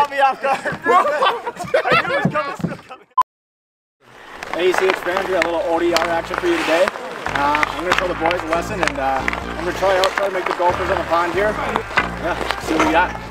caught me off guard, bro. I knew it was coming, still coming. Hey, ACH fans, we got a little ODR action for you today. I'm going to show the boys a lesson, and I'm going to try to make the golfers on the pond here. Yeah, see what we got.